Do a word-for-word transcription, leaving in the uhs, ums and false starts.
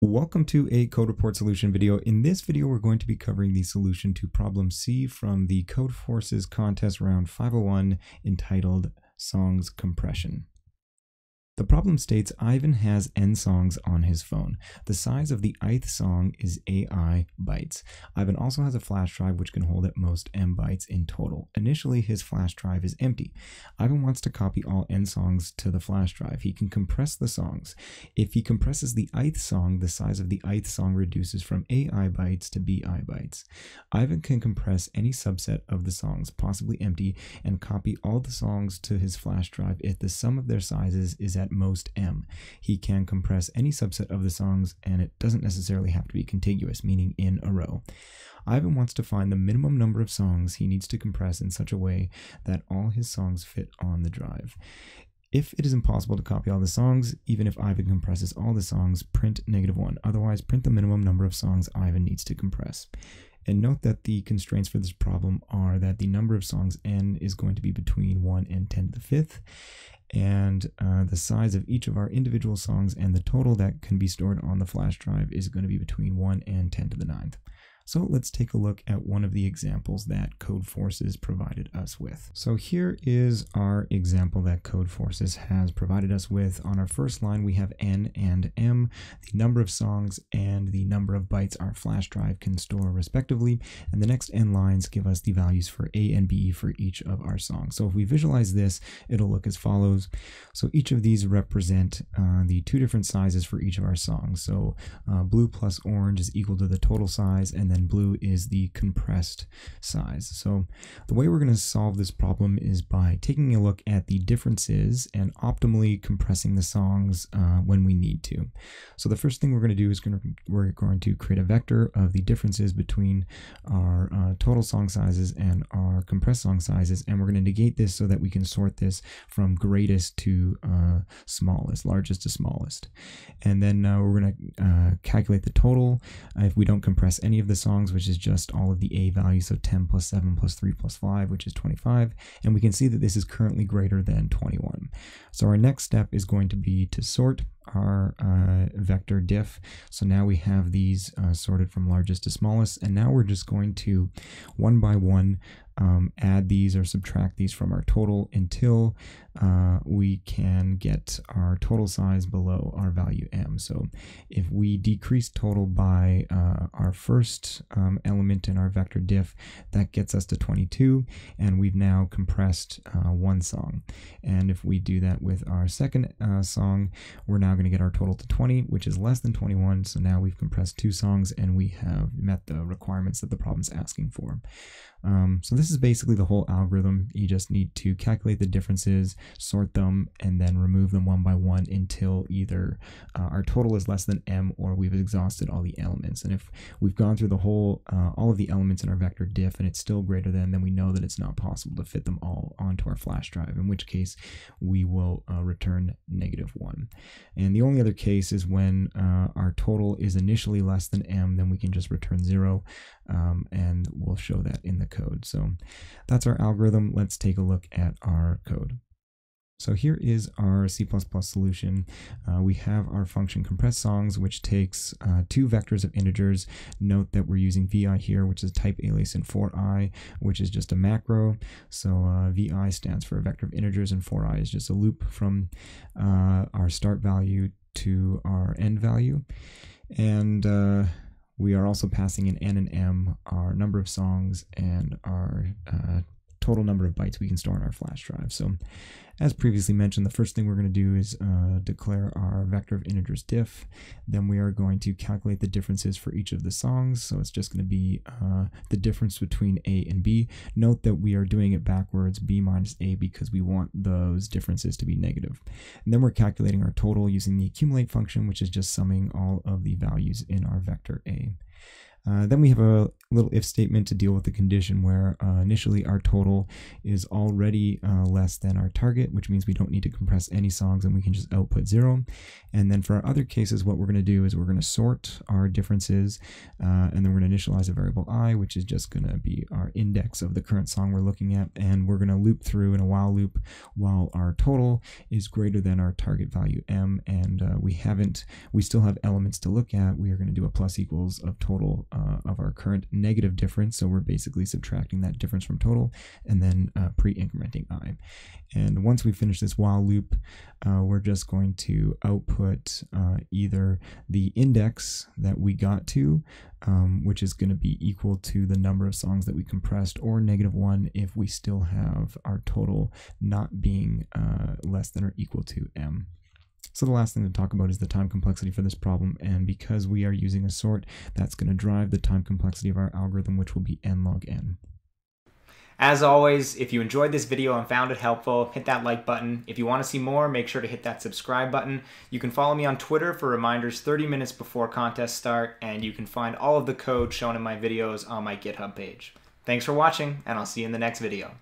Welcome to a code report solution video. In this video, we're going to be covering the solution to problem C from the Codeforces contest round five oh one entitled Songs Compression. The problem states Ivan has N songs on his phone. The size of the ith song is A I bytes. Ivan also has a flash drive which can hold at most M bytes in total. Initially, his flash drive is empty. Ivan wants to copy all N songs to the flash drive. He can compress the songs. If he compresses the ith song, the size of the ith song reduces from A I bytes to B I bytes. Ivan can compress any subset of the songs, possibly empty, and copy all the songs to his flash drive if the sum of their sizes is at most M. He can compress any subset of the songs, and it doesn't necessarily have to be contiguous, meaning in a row. Ivan wants to find the minimum number of songs he needs to compress in such a way that all his songs fit on the drive. If it is impossible to copy all the songs, even if Ivan compresses all the songs, print negative one. Otherwise, print the minimum number of songs Ivan needs to compress. And note that the constraints for this problem are that the number of songs N is going to be between one and ten to the fifth, and uh, the size of each of our individual songs and the total that can be stored on the flash drive is going to be between one and ten to the ninth. So let's take a look at one of the examples that Codeforces provided us with. So here is our example that Codeforces has provided us with. On our first line, we have N and M, the number of songs and the number of bytes our flash drive can store respectively. And the next N lines give us the values for A and B for each of our songs. So if we visualize this, it'll look as follows. So each of these represent uh, the two different sizes for each of our songs. So uh, blue plus orange is equal to the total size, and then and blue is the compressed size. So the way we're going to solve this problem is by taking a look at the differences and optimally compressing the songs uh, when we need to. So the first thing we're going to do is gonna, we're going to create a vector of the differences between our uh, total song sizes and our compressed song sizes, and we're going to negate this so that we can sort this from greatest to uh, smallest, largest to smallest. And then uh, we're going to uh, calculate the total uh, if we don't compress any of the songs songs, which is just all of the A values, so ten plus seven plus three plus five, which is twenty-five, and we can see that this is currently greater than twenty-one. So our next step is going to be to sort our uh, vector diff. So now we have these uh, sorted from largest to smallest, and now we're just going to one by one um, add these or subtract these from our total until uh, we can get our total size below our value M. So if we decrease total by uh, our first um, element in our vector diff, that gets us to twenty-two, and we've now compressed uh, one song. And if we do that with our second uh, song, we're now going to get our total to twenty, which is less than twenty-one. So now we've compressed two songs and we have met the requirements that the problem's asking for. Um, so this is basically the whole algorithm. You just need to calculate the differences, sort them, and then remove them one by one until either uh, our total is less than M or we've exhausted all the elements. And if we've gone through the whole, uh, all of the elements in our vector diff and it's still greater than, then we know that it's not possible to fit them all onto our flash drive, in which case we will uh, return negative one. And the only other case is when uh, our total is initially less than M, then we can just return zero, um, and we'll show that in the code. So that's our algorithm. Let's take a look at our code. So here is our C plus plus solution. Uh, we have our function compress songs, which takes uh, two vectors of integers. Note that we're using V I here, which is type alias, and for I, which is just a macro. So uh, V I stands for a vector of integers, and for I is just a loop from uh, our start value to our end value. And uh, we are also passing in N and M, our number of songs, and our uh, total number of bytes we can store on our flash drive. So as previously mentioned, the first thing we're going to do is uh, declare our vector of integers diff. Then we are going to calculate the differences for each of the songs. So it's just going to be uh, the difference between A and B. Note that we are doing it backwards, B minus A, because we want those differences to be negative. And then we're calculating our total using the accumulate function, which is just summing all of the values in our vector A. Uh, then we have a little if statement to deal with the condition where uh, initially our total is already uh, less than our target, which means we don't need to compress any songs and we can just output zero. And then for our other cases, what we're going to do is we're going to sort our differences uh, and then we're going to initialize a variable I, which is just going to be our index of the current song we're looking at. And we're going to loop through in a while loop while our total is greater than our target value M. And uh, we haven't, we still have elements to look at. We are going to do a plus equals of total uh, of our current negative difference, so we're basically subtracting that difference from total and then uh, pre-incrementing I. And once we finish this while loop, uh, we're just going to output uh, either the index that we got to, um, which is going to be equal to the number of songs that we compressed, or negative one if we still have our total not being uh, less than or equal to M. So the last thing to talk about is the time complexity for this problem, and because we are using a sort, that's going to drive the time complexity of our algorithm, which will be n log n. As always, if you enjoyed this video and found it helpful, hit that like button. If you want to see more, make sure to hit that subscribe button. You can follow me on Twitter for reminders thirty minutes before contests start, and you can find all of the code shown in my videos on my GitHub page. Thanks for watching, and I'll see you in the next video.